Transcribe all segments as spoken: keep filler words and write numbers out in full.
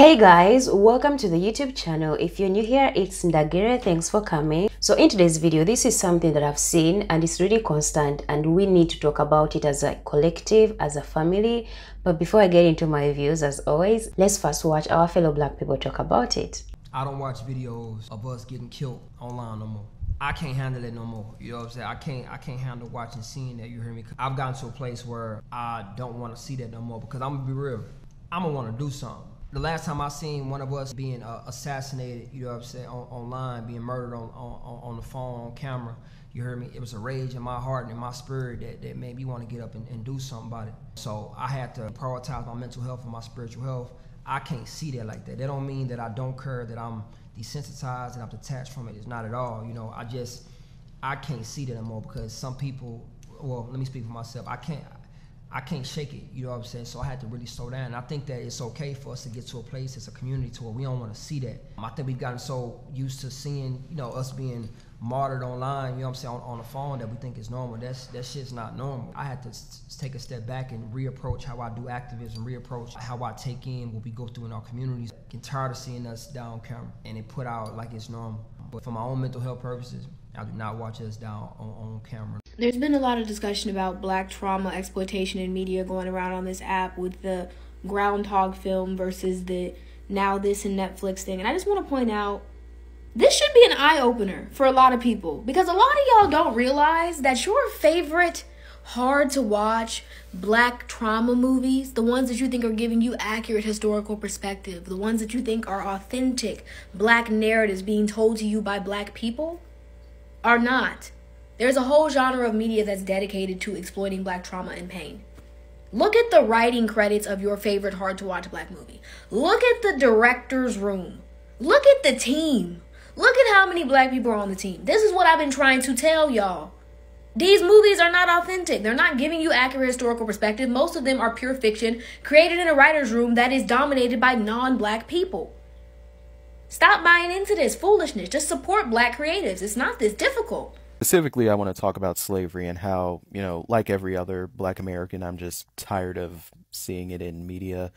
Hey guys, welcome to the YouTube channel. If you're new here, it's Ndagere. Thanks for coming. So in today's video, this is something that I've seen and it's really constant and we need to talk about it as a collective, as a family. But before I get into my views, as always, let's first watch our fellow black people talk about it. I don't watch videos of us getting killed online no more. I can't handle it no more. You know what I'm saying? I can't I can't handle watching, seeing that, you hear me? I've gotten to a place where I don't want to see that no more because I'm gonna be real. I'm gonna want to do something. The last time I seen one of us being uh, assassinated, you know what I'm saying, on, online, being murdered on, on, on the phone, on camera, you heard me? It was a rage in my heart and in my spirit that, that made me want to get up and, and do something about it. So I had to prioritize my mental health and my spiritual health. I can't see that like that. That don't mean that I don't care, that I'm desensitized and I'm detached from it. It's not at all, you know. I just, I can't see that anymore because some people, well, let me speak for myself. I can't. I can't shake it, you know what I'm saying? So I had to really slow down. And I think that it's okay for us to get to a place as a community to where we don't want to see that. I think we've gotten so used to seeing, you know, us being martyred online, you know what I'm saying, on, on the phone that we think is normal. That's, that shit's not normal. I had to take a step back and reapproach how I do activism, reapproach how I take in what we go through in our communities. I'm getting tired of seeing us down camera and it put out like it's normal. But for my own mental health purposes, I do not watch us down on, on camera. There's been a lot of discussion about black trauma exploitation in media going around on this app with the Groundhog film versus the Now This and Netflix thing. And I just want to point out, this should be an eye-opener for a lot of people because a lot of y'all don't realize that your favorite hard-to-watch black trauma movies, the ones that you think are giving you accurate historical perspective, the ones that you think are authentic black narratives being told to you by black people, are not. There's a whole genre of media that's dedicated to exploiting black trauma and pain. Look at the writing credits of your favorite hard-to-watch black movie. Look at the director's room. Look at the team. Look at how many black people are on the team. This is what I've been trying to tell y'all. These movies are not authentic. They're not giving you accurate historical perspective. Most of them are pure fiction created in a writer's room that is dominated by non-black people. Stop buying into this foolishness. Just support black creatives. It's not this difficult. Specifically, I want to talk about slavery and how, you know, like every other black American, I'm just tired of seeing it in media.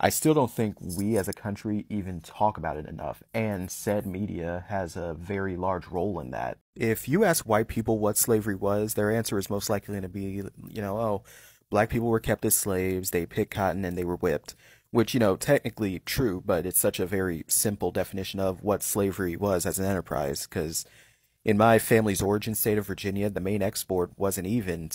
I still don't think we as a country even talk about it enough, and said media has a very large role in that. If you ask white people what slavery was, their answer is most likely going to be, you know, oh, black people were kept as slaves, they picked cotton, and they were whipped. Which, you know, technically true, but it's such a very simple definition of what slavery was as an enterprise, because in my family's origin state of Virginia, the main export wasn't even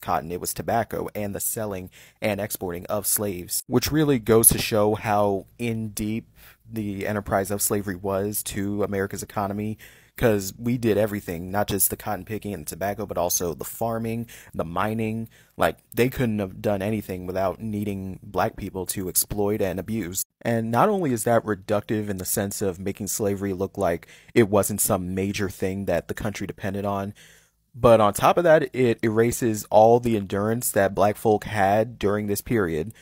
cotton, it was tobacco and the selling and exporting of slaves, which really goes to show how in deep the enterprise of slavery was to America's economy, because we did everything, not just the cotton picking and tobacco, but also the farming, the mining. Like, they couldn't have done anything without needing black people to exploit and abuse. And not only is that reductive in the sense of making slavery look like it wasn't some major thing that the country depended on, but on top of that, it erases all the endurance that black folk had during this period.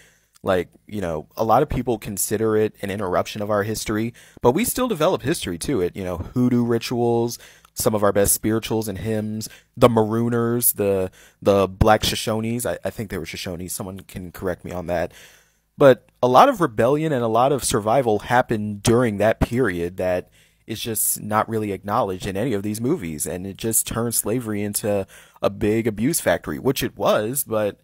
Like, you know, a lot of people consider it an interruption of our history, but we still develop history to it. You know, hoodoo rituals, some of our best spirituals and hymns, the Marooners, the the Black Shoshones. I, I think they were Shoshones. Someone can correct me on that. But a lot of rebellion and a lot of survival happened during that period that is just not really acknowledged in any of these movies. And it just turned slavery into a big abuse factory, which it was. But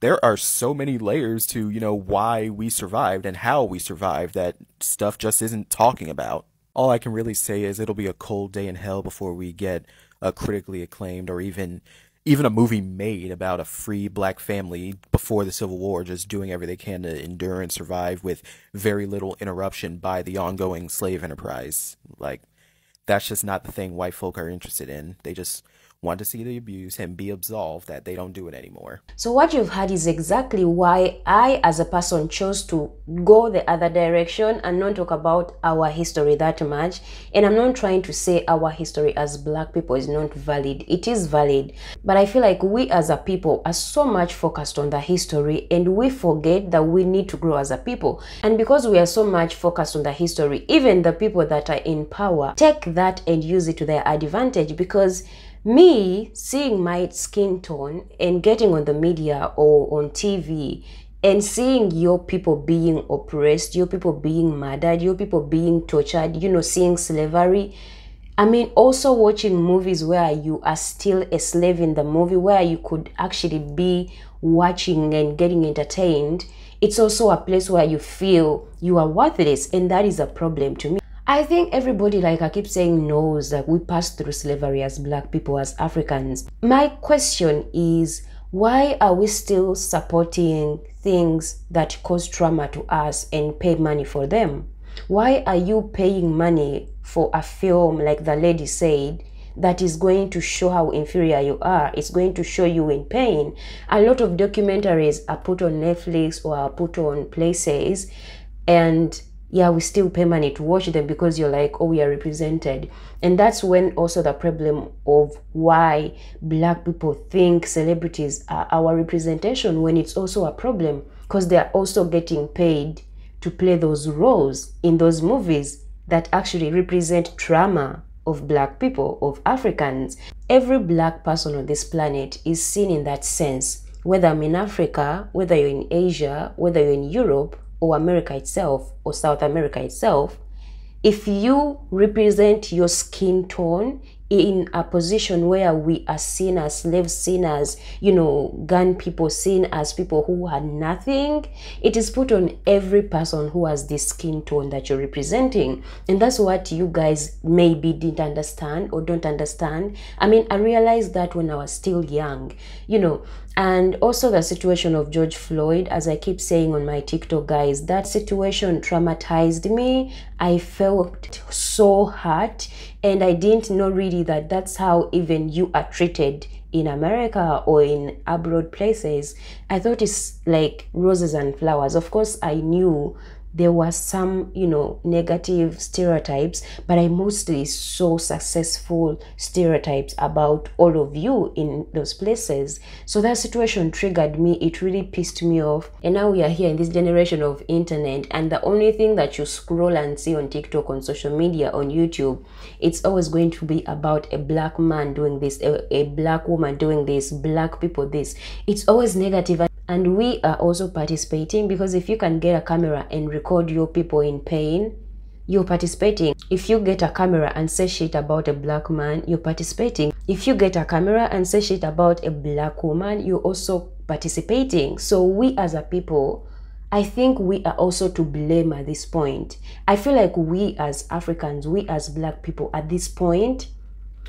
there are so many layers to, you know, why we survived and how we survived that stuff just isn't talking about. All I can really say is it'll be a cold day in hell before we get a critically acclaimed or even... even a movie made about a free black family before the Civil War just doing everything they can to endure and survive with very little interruption by the ongoing slave enterprise. Like, that's just not the thing white folk are interested in. They just want to see the abuse and be absolved that they don't do it anymore. So what you've heard is exactly why I, as a person, chose to go the other direction and not talk about our history that much. And I'm not trying to say our history as black people is not valid. It is valid. But I feel like we as a people are so much focused on the history and we forget that we need to grow as a people. And because we are so much focused on the history, even the people that are in power take that and use it to their advantage, because me seeing my skin tone and getting on the media or on T V And seeing your people being oppressed, your people being murdered, your people being tortured, you know, seeing slavery. I mean, also watching movies where you are still a slave in the movie, where you could actually be watching and getting entertained. It's also a place where you feel you are worthless, and that is a problem to me. I think everybody, like I keep saying, knows that we pass through slavery as black people, as Africans. My question is, why are we still supporting things that cause trauma to us and pay money for them? Why are you paying money for a film, like the lady said, that is going to show how inferior you are? It's going to show you in pain. A lot of documentaries are put on Netflix or are put on places, and yeah, we still pay money to watch them because you're like, oh, we are represented. And that's when also the problem of why black people think celebrities are our representation, when it's also a problem because they are also getting paid to play those roles in those movies that actually represent trauma of black people, of Africans. Every black person on this planet is seen in that sense, whether I'm in Africa, whether you're in Asia, whether you're in Europe, or America itself, or South America itself. If you represent your skin tone in a position where we are seen as slaves, seen as, you know, gun people, seen as people who had nothing, it is put on every person who has this skin tone that you're representing. And that's what you guys maybe didn't understand or don't understand. I mean, I realized that when I was still young, you know. And also the situation of George Floyd, as I keep saying on my TikTok, guys, that situation traumatized me. I felt so hurt, and I didn't know really that that's how even you are treated in America or in abroad places. I thought it's like roses and flowers. Of course, I knew there were some, you know, negative stereotypes, but I mostly saw successful stereotypes about all of you in those places. So that situation triggered me. It really pissed me off. And now we are here in this generation of internet, and the only thing that you scroll and see on TikTok, on social media, on YouTube, it's always going to be about a black man doing this, a, a black woman doing this, black people this. It's always negative. And we are also participating, because if you can get a camera and record your people in pain, you're participating. If you get a camera and say shit about a black man, you're participating. If you get a camera and say shit about a black woman, you're also participating. So we as a people, I think we are also to blame at this point. I feel like we as Africans, we as black people at this point,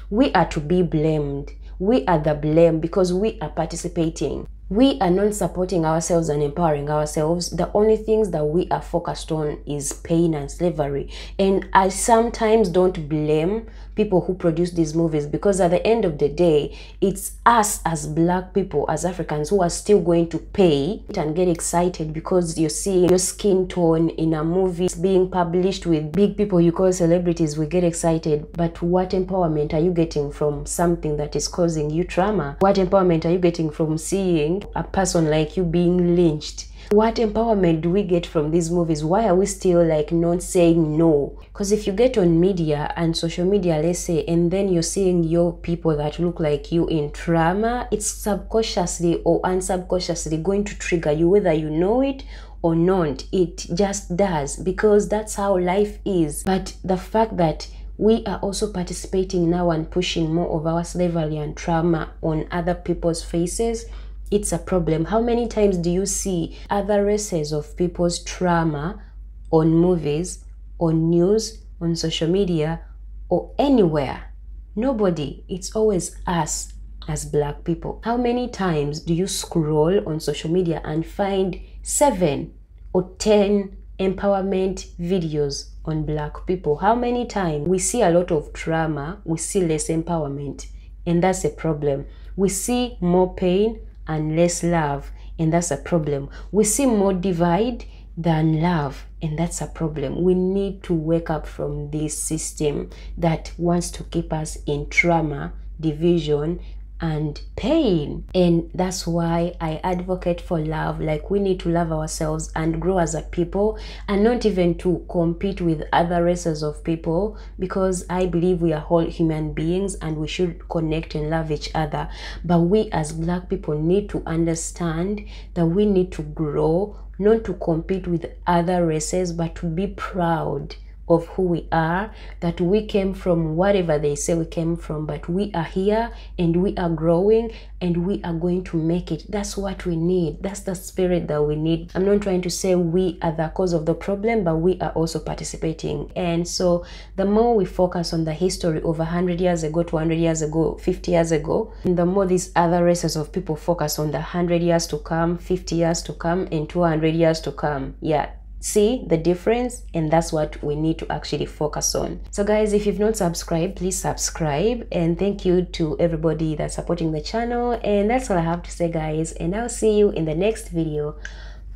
we are to be blamed. We are the blame because we are participating. We are not supporting ourselves and empowering ourselves. The only things that we are focused on is pain and slavery. And I sometimes don't blame people who produce these movies, because at the end of the day, it's us as black people, as Africans, who are still going to pay and get excited because you're seeing your skin tone in a movie being published with big people you call celebrities. We get excited. But what empowerment are you getting from something that is causing you trauma? What empowerment are you getting from seeing a person like you being lynched? What empowerment do we get from these movies? Why are we still like not saying no? Because if you get on media and social media, let's say, and then you're seeing your people that look like you in trauma, it's subconsciously or unsubconsciously going to trigger you, whether you know it or not. It just does, because that's how life is. But the fact that we are also participating now and pushing more of our slavery and trauma on other people's faces, it's a problem. How many times do you see other races of people's trauma on movies, on news, on social media, or anywhere? Nobody. It's always us as black people. How many times do you scroll on social media and find seven or ten empowerment videos on black people? How many times? We see a lot of trauma, we see less empowerment, and that's a problem. We see more pain and less love, and that's a problem. We see more divide than love, and that's a problem. We need to wake up from this system that wants to keep us in trauma, division, and pain. And that's why I advocate for love. Like, we need to love ourselves and grow as a people, and not even to compete with other races of people, because I believe we are whole human beings and we should connect and love each other. But we as Black people need to understand that we need to grow, not to compete with other races, but to be proud of who we are, that we came from whatever they say we came from, but we are here and we are growing and we are going to make it. That's what we need. That's the spirit that we need. I'm not trying to say we are the cause of the problem, but we are also participating. And so the more we focus on the history over one hundred years ago, two hundred years ago, fifty years ago, and the more these other races of people focus on the one hundred years to come, fifty years to come, and two hundred years to come. Yeah. See the difference? And that's what we need to actually focus on. So guys, if you've not subscribed, please subscribe, and thank you to everybody that's supporting the channel. And that's all I have to say, guys, and I'll see you in the next video.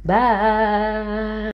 Bye.